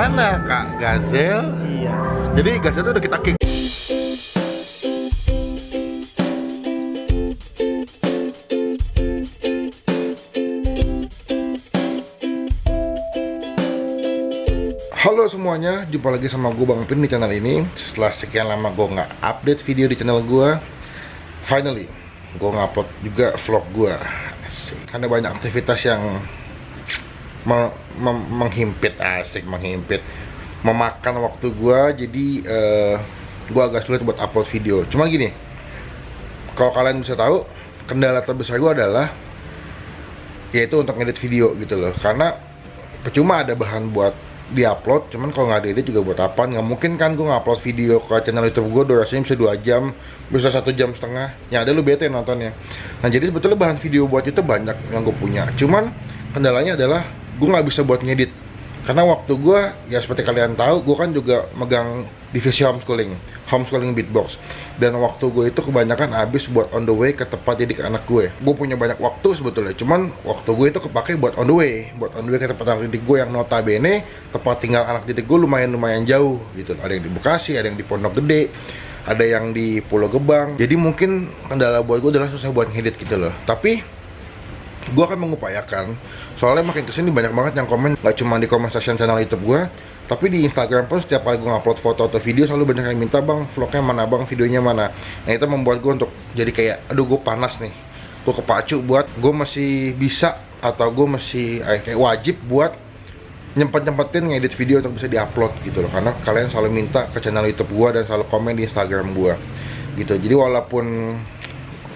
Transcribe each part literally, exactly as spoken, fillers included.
mana Kak Gazel? Iya. Jadi Gazel itu udah kita kick. Halo semuanya, jumpa lagi sama gue Bang Mpin di channel ini. Setelah sekian lama gue nggak update video di channel gue, finally gue ngupload juga vlog gue. Karena banyak aktivitas yang me me menghimpit, asik menghimpit, memakan waktu gue. Jadi uh, gue agak sulit buat upload video. Cuma gini, kalau kalian bisa tahu, kendala terbesar gue adalah yaitu untuk ngedit video gitu loh. Karena percuma ada bahan buat diupload, cuman kalau nggak ada ide juga buat apa? Nggak mungkin kan gue ngupload video ke channel YouTube gue durasinya bisa dua jam, bisa satu jam setengah. Ya ada lu bete nontonnya. Nah jadi sebetulnya bahan video buat itu banyak yang gue punya. Cuman kendalanya adalah gue nggak bisa buat ngedit karena waktu gue, ya seperti kalian tahu, gue kan juga megang divisi homeschooling, homeschooling beatbox. Dan waktu gue itu kebanyakan habis buat on the way ke tempat didik anak gue. Gue punya banyak waktu sebetulnya, cuman waktu gue itu kepake buat on the way, buat on the way ke tempat anak didik gue yang notabene tempat tinggal anak didik gue lumayan-lumayan jauh gitu. Ada yang di Bekasi, ada yang di Pondok Gede, ada yang di Pulau Gebang. Jadi mungkin kendala buat gue adalah susah buat ngedit gitu loh. Tapi gue akan mengupayakan, soalnya makin kesini banyak banget yang komen, gak cuma di comment section channel YouTube gue, tapi di Instagram pun setiap kali gue ngupload foto atau video selalu banyak yang minta, bang vlognya mana, bang videonya mana. Nah itu membuat gue untuk jadi kayak, aduh gue panas nih, gue kepacu buat, gue masih bisa atau gue masih eh, kayak wajib buat nyempet-nyempetin ngedit video untuk bisa diupload gitu loh, karena kalian selalu minta ke channel YouTube gue dan selalu komen di Instagram gue gitu. Jadi walaupun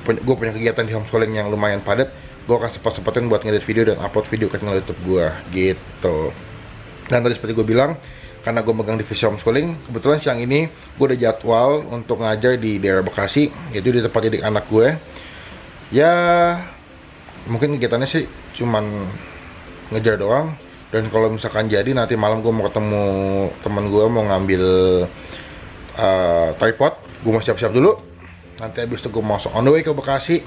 gue punya kegiatan di homeschooling yang lumayan padat, gue akan sempat-sempatin buat ngedit video dan upload video ke channel YouTube gue gitu. Dan tadi seperti gue bilang, karena gue megang divisi homeschooling, kebetulan siang ini gue udah jadwal untuk ngajar di daerah Bekasi, yaitu di tempat didik anak gue. Ya mungkin kegiatannya sih cuman ngejar doang. Dan kalau misalkan jadi, nanti malam gue mau ketemu teman gue, mau ngambil uh, tripod. Gue mau siap-siap dulu, nanti habis itu gue masuk on the way ke Bekasi.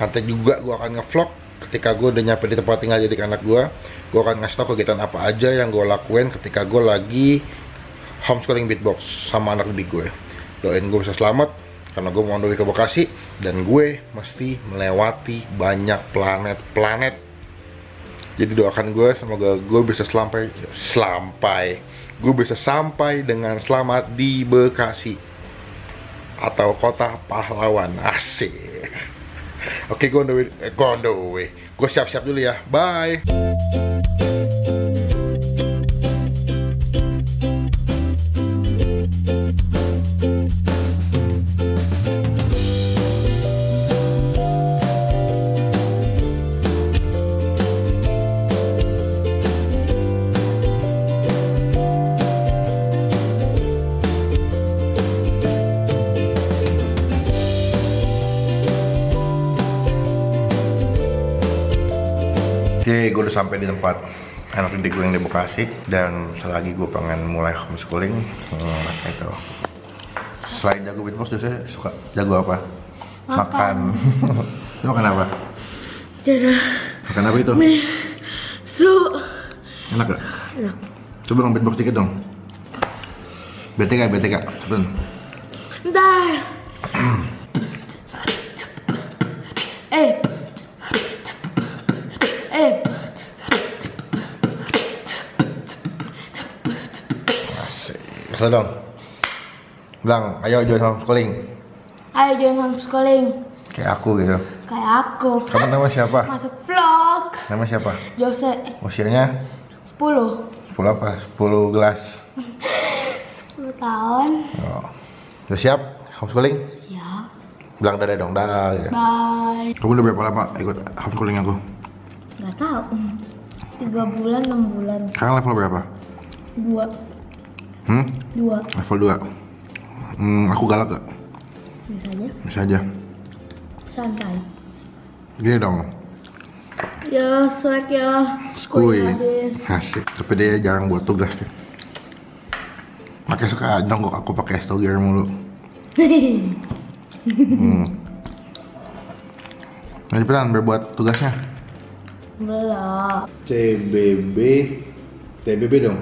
Nanti juga gue akan ngevlog ketika gue udah nyampe di tempat tinggal jadi anak gue. Gue akan ngasih tau kegiatan apa aja yang gue lakuin ketika gue lagi homeschooling beatbox sama anak didik gue. Doain gue bisa selamat, karena gue mau on the way ke Bekasi. Dan gue mesti melewati banyak planet-planet. Jadi doakan gue, semoga gue bisa selampai, selampai. Gue bisa sampai dengan selamat di Bekasi, atau kota pahlawan, asik. Oke, gue on the way, eh, gue on the way. Gue siap-siap dulu ya, bye. Oke, gue udah sampai di tempat anak didik gue yang di Bekasi, dan selagi gue pengen mulai homeschooling, hmm, itu. Selain jago beatbox, biasanya suka jago apa? Makan. Makan, makan apa? Jadah. Makan apa itu? Mie. Su. Enak gak? Enak. Coba dong beatbox dikit dong. Bete gak? Bete gak? Coba. Bentar. Eh. Asal dong, bilang, ayo join homeschooling. Ayo join homeschooling. Kayak aku gitu. Kayak aku. Kamu nama siapa? Masuk vlog. Nama siapa? Jose. Usianya? Sepuluh. Sepuluh apa? Sepuluh gelas. Sepuluh tahun. Oh. Sudah siap homeschooling? Siap. Bilang dadah dong, dadah. Gitu. Bye. Kamu udah berapa lama ikut homeschooling aku? Gak tau. Tiga bulan, enam bulan. Sekarang level berapa? Dua. Hmm? Dua. Level dua. Hmm, aku galak gak? Bisa aja. Bisa aja. Santai. Gini dong. Ya, swag ya. Skuy. Asik. Tapi dia jarang buat tugas deh. Makanya suka nonggok aku pakai stoger mulu. Hmm. Nah, cepetan berbuat tugasnya. Belum. C B B. T B B dong.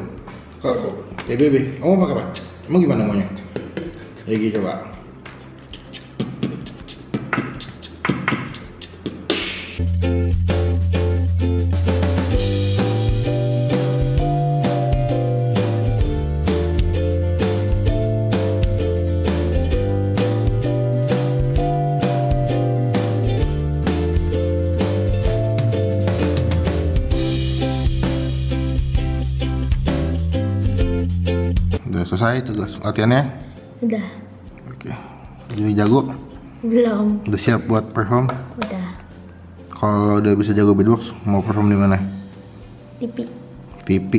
T B B, kamu pakai apa? Emang gimana maunya? Lagi coba. Selesai tugas latihannya? Udah. Oke. Jadi jago? Belum. Udah siap buat perform? Udah. Kalau udah bisa jago beatbox, mau perform di mana? T V. T V.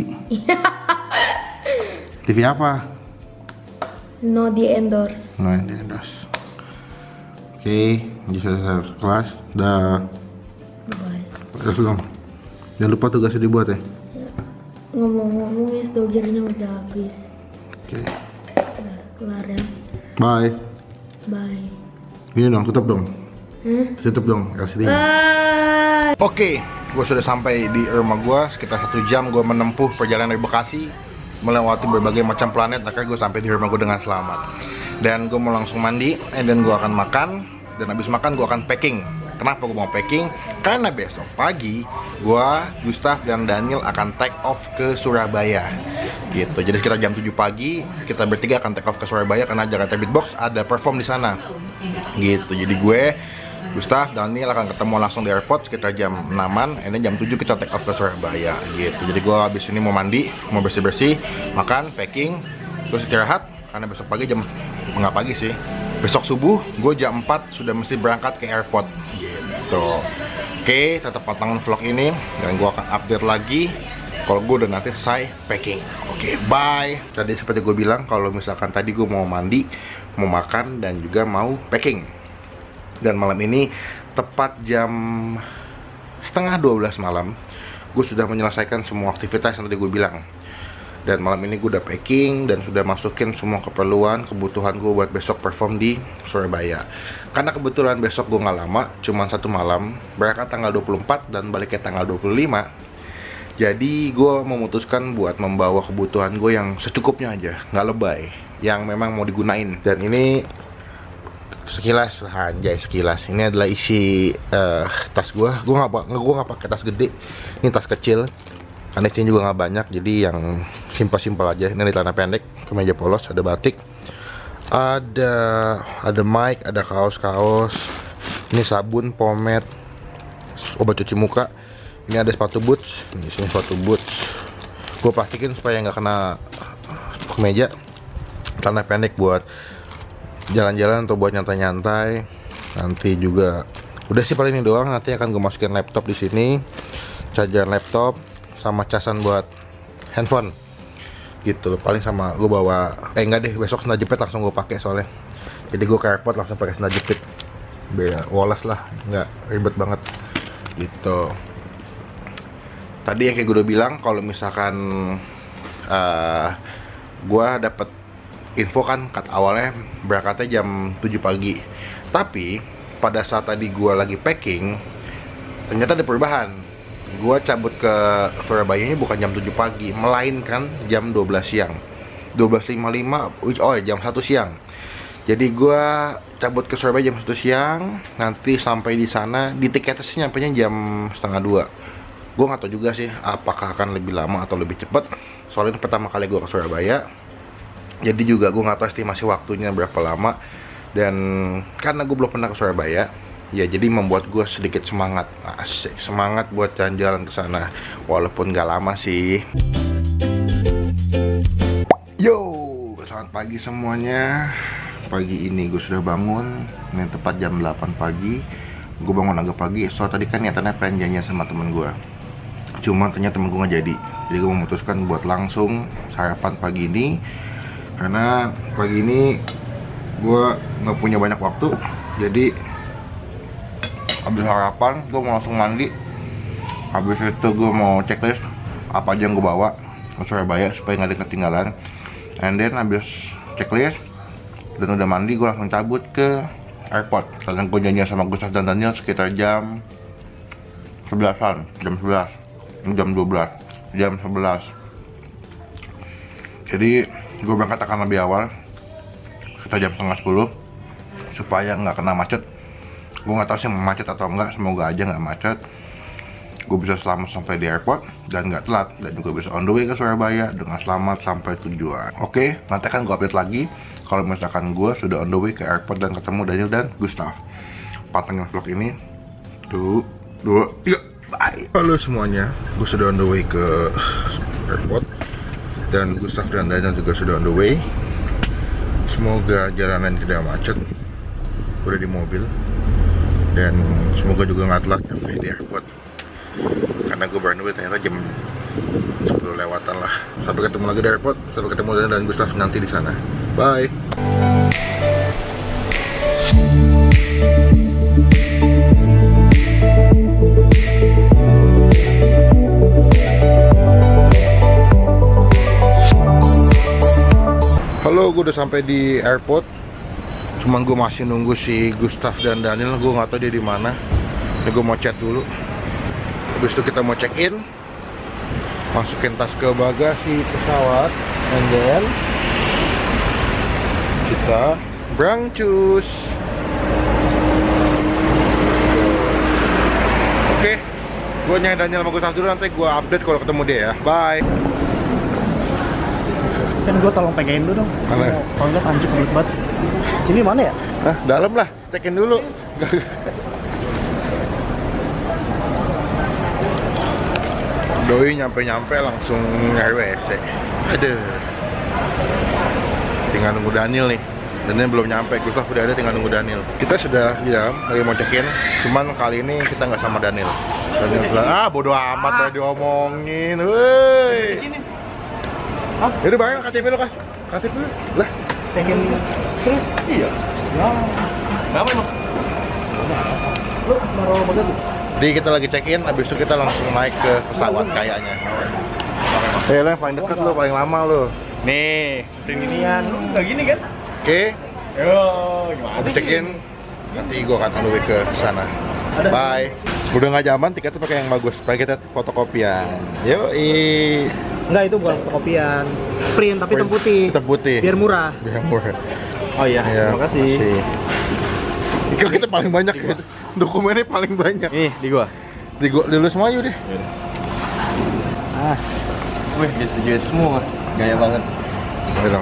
T V apa? No di endorse. No di endorse. Oke, jadi selesai kelas. Udah. Udah belum? Jangan lupa tugasnya dibuat ya. Ngomong-ngomong, ya, dogernya udah habis. Oke. Okay. Bye. Bye. Ini dong, tutup dong. Hmm? Tutup dong L C D-nya. Oke, okay, gue sudah sampai di rumah gue. Sekitar satu jam gue menempuh perjalanan dari Bekasi, melewati berbagai macam planet. Akhirnya gue sampai di rumah gue dengan selamat. Dan gue mau langsung mandi, eh, dan gue akan makan. Dan habis makan gue akan packing. Kenapa gue mau packing? Karena besok pagi gue, Gustav, dan Daniel akan take off ke Surabaya. Gitu. Jadi sekitar jam tujuh pagi kita bertiga akan take off ke Surabaya karena Jakarta Beatbox ada perform di sana. Gitu. Jadi gue, Gustav, Daniel akan ketemu langsung di airport sekitar jam enaman, and then jam tujuh kita take off ke Surabaya. Gitu. Jadi gue habis ini mau mandi, mau bersih-bersih, makan, packing, terus istirahat karena besok pagi jam enggak pagi sih. Besok subuh gue jam empat sudah mesti berangkat ke airport. Gitu. Oke, tetap pantengin vlog ini dan gue akan update lagi kalau gue udah nanti selesai packing. Oke, okay, bye. Tadi seperti gue bilang, kalau misalkan tadi gue mau mandi, mau makan, dan juga mau packing. Dan malam ini tepat jam setengah dua belas malam, gue sudah menyelesaikan semua aktivitas yang tadi gue bilang. Dan malam ini gue udah packing dan sudah masukin semua keperluan, kebutuhan gue buat besok perform di Surabaya. Karena kebetulan besok gue nggak lama, cuma satu malam, berangkat tanggal dua puluh empat dan baliknya tanggal dua puluh lima. Jadi gue memutuskan buat membawa kebutuhan gue yang secukupnya aja, nggak lebay, yang memang mau digunain. Dan ini sekilas, anjay sekilas, ini adalah isi uh, tas gue. Gue nggak gue nggak pakai tas gede, ini tas kecil. Karena isinya juga nggak banyak, jadi yang simpel-simpel aja. Ini celana pendek, kemeja polos, ada batik, ada ada mic, ada kaos-kaos, ini sabun, pomade, obat cuci muka. Ini ada sepatu boots, ini sini sepatu boots. Gue plastikin supaya nggak kena kemeja. Celana pendek buat jalan-jalan atau buat nyantai-nyantai. Nanti juga udah sih paling ini doang. Nanti akan gue masukin laptop di sini, charger laptop, sama casan buat handphone. Gitu. Paling sama gue bawa. Eh enggak deh, besok sendal jepit langsung gue pakai soalnya. Jadi gue ke airport langsung pakai sendal jepit. Biar woles lah, nggak ribet banget. Gitu. Tadi yang kayak gue udah bilang, kalau misalkan uh, gue dapet info kan kat awalnya berangkatnya jam tujuh pagi. Tapi pada saat tadi gue lagi packing, ternyata ada perubahan. Gue cabut ke Surabaya-nya bukan jam tujuh pagi, melainkan jam dua belas siang, dua belas lima puluh lima, oh ya jam satu siang. Jadi gue cabut ke Surabaya jam satu siang, nanti sampai di sana di tiketnya sih nyampenya jam setengah dua. Gue gak tau juga sih apakah akan lebih lama atau lebih cepat. Soalnya pertama kali gue ke Surabaya, jadi juga gue gak tau estimasi waktunya berapa lama. Dan karena gue belum pernah ke Surabaya, ya jadi membuat gue sedikit semangat. Asik, semangat buat jalan-jalan ke sana. Walaupun gak lama sih. Yo, selamat pagi semuanya. Pagi ini gue sudah bangun. Ini tepat jam delapan pagi. Gue bangun agak pagi, soal tadi kan niatannya pengen janjian sama temen gue, cuma ternyata temen gue nggak jadi. Jadi gue memutuskan buat langsung sarapan pagi ini karena pagi ini gue nggak punya banyak waktu. Jadi habis sarapan gue mau langsung mandi, habis itu gue mau checklist apa aja yang gue bawa ke Surabaya supaya nggak ada ketinggalan, and then habis checklist dan udah mandi gue langsung cabut ke airport. Karena gue janjian sama Gustav dan Daniel sekitar jam sebelasan, jam sebelas, jam dua belas, jam sebelas. Jadi gue berangkat akan lebih awal, sekitar jam setengah sepuluh, supaya nggak kena macet. Gue nggak tahu sih macet atau enggak, semoga aja nggak macet. Gue bisa selamat sampai di airport dan nggak telat, dan juga bisa on the way ke Surabaya dengan selamat sampai tujuan. Oke, nanti akan gue update lagi kalau misalkan gue sudah on the way ke airport dan ketemu Daniel dan Gustav. Patengin vlog ini. Dua, dua, tiga, bye. Halo semuanya, gue sudah on the way ke airport dan Gustav dan Daniel juga sudah on the way. Semoga jalanan tidak macet. Udah di mobil, dan semoga juga nggak telat sampai di airport, karena gue baru nunggu ternyata jam sepuluh lewatan lah. Sampai ketemu lagi di airport, sampai ketemu Daniel dan Gustav nanti di sana. Bye. Halo, gue udah sampai di airport. Cuman gue masih nunggu si Gustav dan Daniel, gue nggak tahu dia di mana. Ya, gue mau chat dulu. Habis itu kita mau check in, masukin tas ke bagasi pesawat, and then kita brangcus. Oke, okay. Gue nyari Daniel sama Gustav dulu, nanti gue update kalau ketemu dia ya. Bye. Kan gue tolong pegain dulu dong. Kalau nggak anjir pelit banget. Sini mana ya? Hah, dalam lah. Tekin dulu. Doi nyampe-nyampe langsung nyari W C. Aduh, tinggal nunggu Daniel nih. Daniel belum nyampe, Gustav udah ada, tinggal nunggu Daniel. Kita sudah di dalam, lagi mau check in. Cuman kali ini kita nggak sama Daniel. Daniel bilang, ah bodo amat udah diomongin. Woi. Yaudah bayang K T P lo, Kas. K T P lo. Lah, check in terus? Iya. Ya. Kenapa emang? Lo naruh bagasi? Jadi kita lagi check-in, habis itu kita langsung naik ke pesawat kayaknya. Eh, yang paling dekat lo, paling lama lo. Nih, preminian. Udah gini kan? Oke. Yo, gimana? Habis check-in, nanti gua akan on the way ke sana. Bye. Udah nggak zaman, tiketnya pakai yang bagus. Pakai kita fotokopian. Yoi. Enggak, itu bukan fotokopian. Print, tapi hitam putih. Hitam putih. Biar murah. Biar murah. Oh iya, ya, terima kasih. Masih. Kalo kita paling banyak ya, dokumennya paling banyak. Nih, di gua. Di gua, di lu semua yuk deh. Ah, wih, dia semua, gaya banget. Ayo.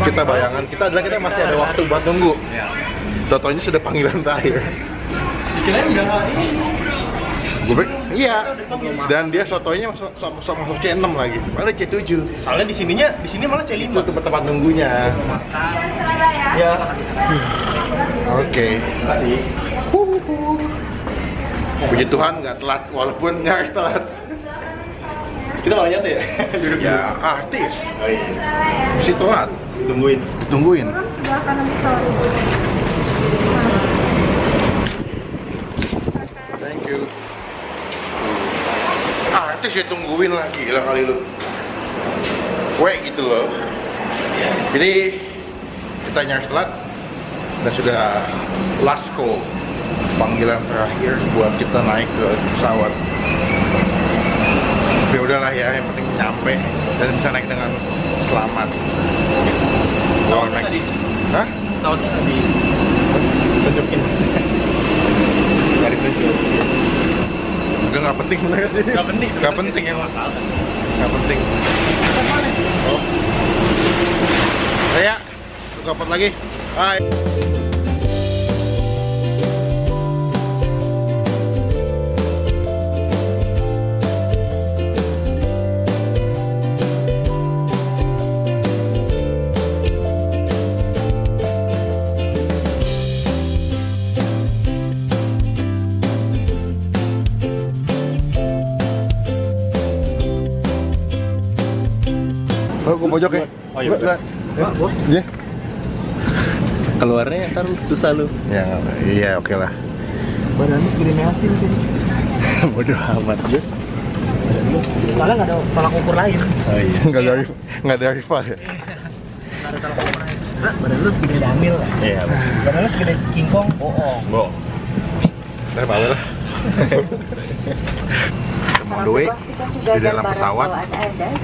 Kita bayangan kita adalah kita masih ada waktu buat nunggu. Totonya sudah panggilan terakhir. Gue iya. Dan dia sotonya masuk masuk C enam lagi. Padahal C tujuh. Soalnya di sininya di sini malah C lima. Itu tempat-tempat nunggunya. Ya. Oke. Terima kasih. Puji Tuhan nggak telat walaupun nggak telat. Kita malah nyantai ya? Ya, artis. Oh iya. Mesti telat. Tungguin. Tungguin. Thank you. Artis ya tungguin lagi, gila kali lu. Weh gitu loh. Jadi kita nyari telat dan sudah last call, panggilan terakhir buat kita naik ke pesawat. Ya udahlah ya, yang penting nyampe dan bisa naik dengan selamat. Pesawat naik tadi? Hah? Pesawat tadi tunjukin. Dari tunjuk. Udah nggak penting bener sih. Nggak penting. Nggak penting ya. Nggak penting. Oh. Saya buka pot lagi. Bye. Gue pojok ya? Oh iya betul. Iya? Keluarnya ntar susah lu. Iya oke lah. Badan lu segede meatin sih. Bodoh amat, Gus. Badan lu Soalnya nggak ada tolak ukur lain. Oh iya. Nggak ada, nggak ada rival ya. Nggak ada tolak ukur lain. Nah, badan lu segede Daniel lah. Iya. Badan lu segede kingkong, bohong. Bohong. Nah, bawa lah. Semua duit di dalam pesawat.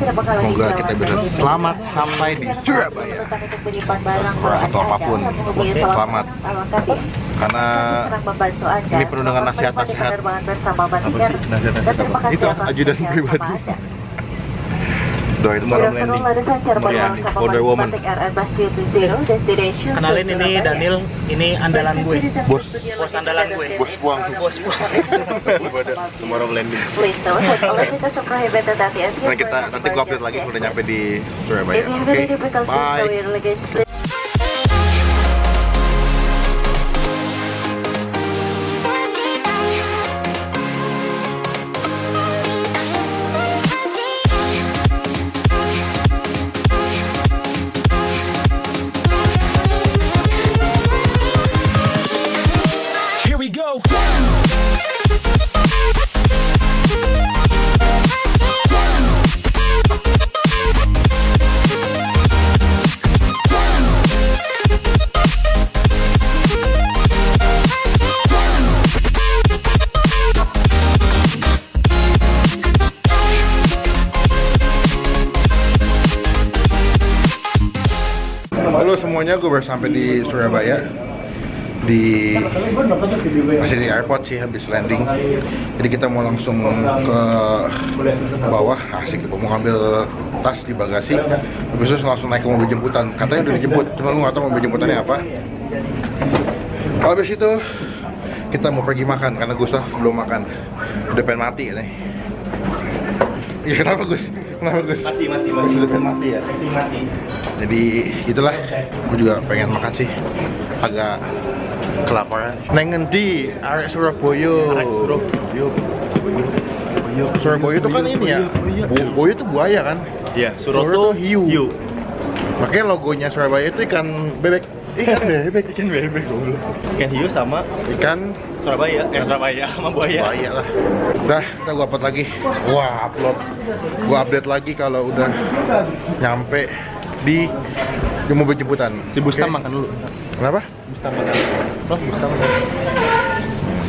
Semoga kita bisa selamat sampai di Surabaya. Atau apapun, selamat. Karena ini penuh dengan nasihat-nasihat. Apa sih nasihat-nasihat apa? Itu ajudan pribadi. Doain malam landing. Wonder Woman. Kenalin ini Daniel, ini andalan gue. Bos, bos andalan gue. Bos buang, bos buang. Tomorrow landing. Nah, kita nanti gue update lagi udah nyampe di Surabaya. Oke, bye. Semuanya gue baru sampai di Surabaya, di masih di airport sih habis landing. Jadi kita mau langsung ke bawah, asik mau ngambil tas di bagasi. Habis itu langsung naik ke mobil jemputan. Katanya udah dijemput, cuma lu nggak tahu mobil jemputannya apa. Habis itu kita mau pergi makan karena Gustav belum makan, udah pengen mati nih. Ya kenapa Gus? Kenapa Gus? Mati, mati, mati. Udah pengen mati ya? Mati, mati. Jadi itulah, gue juga pengen makan sih. Agak kelaparan. Neng ngendi arek Surabaya. Arek Surabaya. Surabaya itu kan ini ya. Boyo itu buaya kan? Iya, Surabaya itu hiu. Hiu. Makanya logonya Surabaya itu ikan bebek. Ikan bebek, ikan bebek goblok. Ikan hiu sama ikan Surabaya, eh Surabaya sama buaya. Buaya lah. Udah, kita gua upload lagi. Wah, upload. Gua update lagi kalau udah nyampe di mobil jemputan. Si Bustam makan dulu. Kenapa? Bustam makan. Loh, Bustam makan.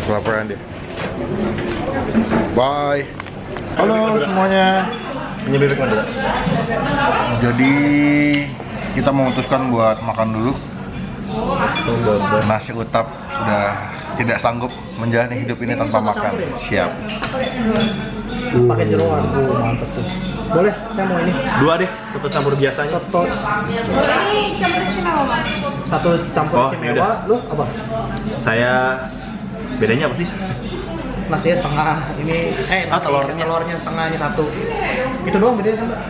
Kelaparan dia. Bye. Halo semuanya. Menyebut kemana? Jadi kita memutuskan buat makan dulu. Nasi utap sudah tidak sanggup menjalani hidup ini tanpa makan. Siap. Pakai jeroan. Mantap tuh. Boleh, saya mau ini. Dua deh, satu campur biasanya. Soto. Satu campur istimewa. Lu apa? Saya bedanya apa sih? Nasinya setengah. Ini eh ah, telurnya telurnya setengah, ini satu. Itu doang bedanya kan, Mbak?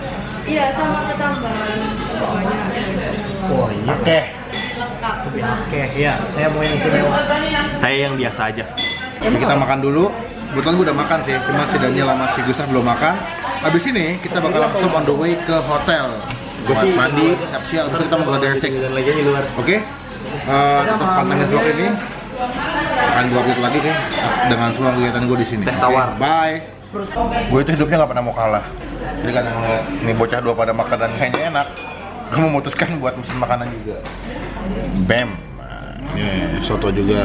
Iya, sama ketambahan. Oh, iya. Oke. Oke, okay, ya, saya mau yang istimewa. Saya yang biasa aja. Jadi kita makan dulu. Kebetulan gue udah makan sih, cuma si Daniel sama si Gustav belum makan. Habis ini kita bakal langsung on the way ke hotel. Buat mandi, siap-siap, habis itu kita mau ke dancing. Oke, kita pantengin vlog ini. Akan gue upload lagi nih dengan semua kegiatan gue di sini. Teh tawar. Okay, bye. Gue itu hidupnya nggak pernah mau kalah. Jadi kan ini bocah dua pada makan dan kayaknya enak. Gue memutuskan buat mesen makanan juga. Bam, ini soto juga,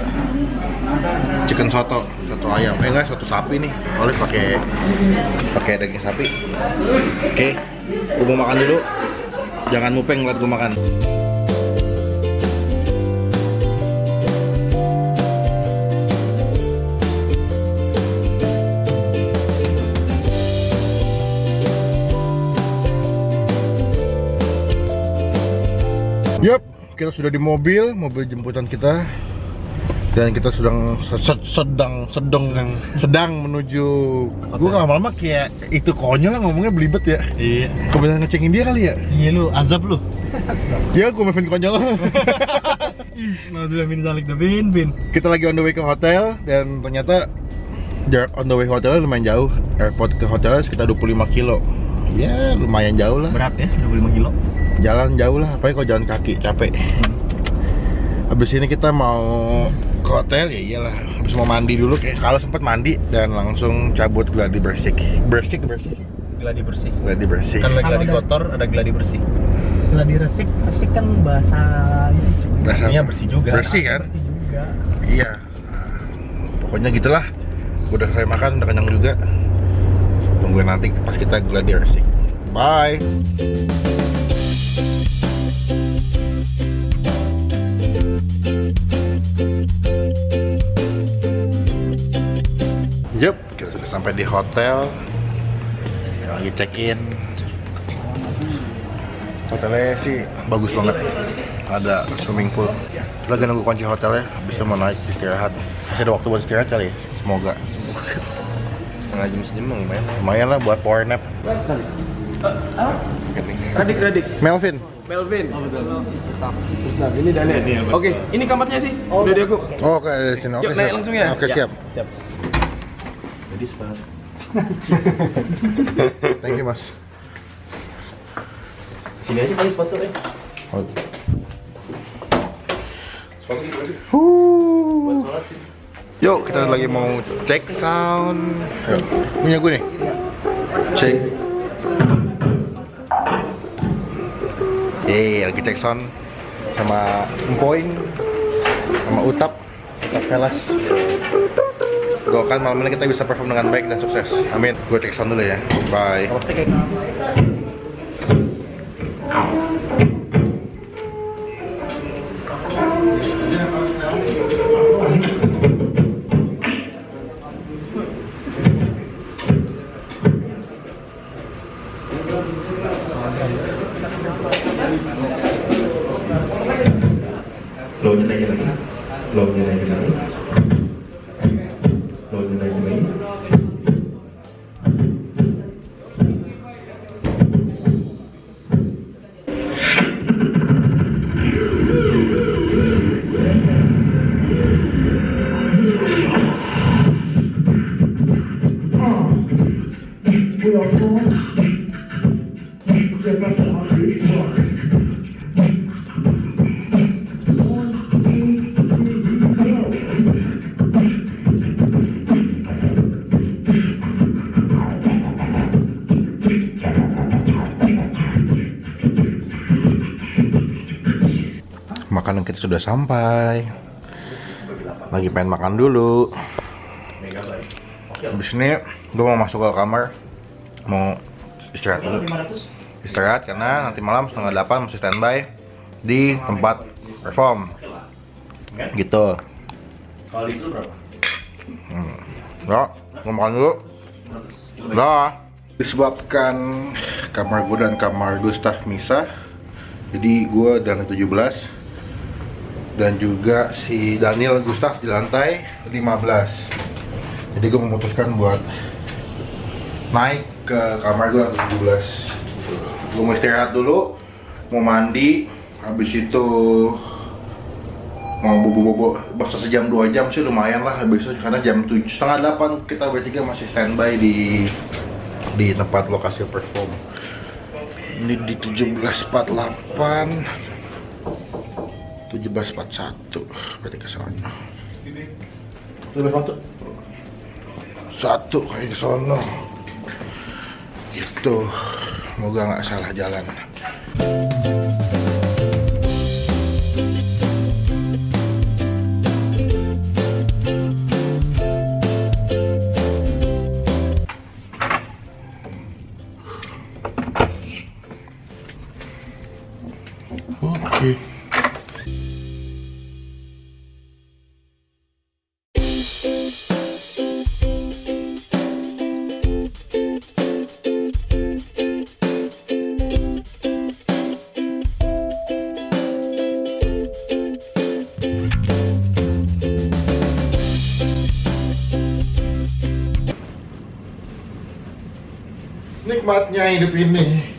chicken soto, soto ayam, eh enggak, soto sapi nih, oleh pakai pakai daging sapi. Oke, okay. Gue mau makan dulu, jangan mupeng ngeliat gue makan. Yup, kita sudah di mobil, mobil jemputan kita, dan kita sedang sedang sedang sedang, sedang menuju. Gue nggak lama-lama kayak itu konyol ngomongnya belibet ya. Iya. Kebetulan ngecengin dia kali ya. Iya lu, azab lu. Iya, gue Melvin konyol. Kita lagi on the way ke hotel dan ternyata jarak on the way hotelnya lumayan jauh. Airport ke hotelnya sekitar dua puluh lima kilo. Ya lumayan jauh lah. Berat ya, dua puluh lima kilo. Jalan jauh lah, apalagi kalau jalan kaki capek. Habis ini kita mau ke hotel, ya iyalah. Habis mau mandi dulu, kayak kalau sempat mandi dan langsung cabut gladi bersih. Bersih bersih sih. Gladi bersih. Gladi bersih. Kan ada gladi kotor, ada gladi bersih. Gladi resik, resik kan bahasa bahasa ya, bersih juga. Bersih kan? Bersih juga. Iya. Pokoknya gitulah. Udah saya makan, udah kenyang juga. Tungguin nanti pas kita gladi resik. Bye. Yup, kita sudah sampai di hotel. Lagi check in. Hotelnya sih bagus banget. Ada swimming pool. Lagi nunggu kunci hotelnya, bisa mau naik istirahat. Masih ada waktu buat istirahat kali. Ya? Semoga. Setengah jam sejam lumayan. Lumayan lah buat power nap. Radik Radik. Melvin. Melvin. Oh, betul. Gustav. Gustav. Ini Daniel. Daniel. Oke, okay. Ini kamarnya sih. Udah di aku. Oh, oke dari sini. Oke. Naik langsung ya. Oke, okay, siap. Siap. Jadi first. Thank you, Mas. Sini aja pakai sepatu, eh. Oh. Sepatu sih. Huh. Yuk, kita lagi mau cek sound. Yuk. Punya gue nih. Cek. Yeay, lagi cek sound sama Mpoing, sama Utap, Utap Velas. Doakan malam ini kita bisa perform dengan baik dan sukses. Amin. Gue cek sound dulu ya. Bye. Lo nyanyi lagi, lo nyanyi lagi. Makanan kita sudah sampai. Lagi pengen makan dulu. Habis ini gue mau masuk ke kamar, mau istirahat dulu. Istirahat karena nanti malam setengah delapan masih standby di tempat perform. Gitu. Kalau itu berapa? Hmm. Nah, mau makan dulu. Nah, disebabkan kamar gue dan kamar Gustav misah, jadi gue dan tujuh belas. Dan juga si Daniel Gustav di lantai lima belas. Jadi gue memutuskan buat naik ke kamar gue tujuh belas. Gue mau istirahat dulu, mau mandi, habis itu mau bobo-bobo bahasa sejam dua jam sih lumayan lah. Habis itu karena jam tujuh setengah delapan kita bertiga masih standby di di tempat lokasi perform. Ini di tujuh belas empat puluh delapan. tujuh belas empat puluh satu berarti kesalahan satu kayak kesalahan gitu, semoga nggak salah jalan. Nikmatnya hidup ini.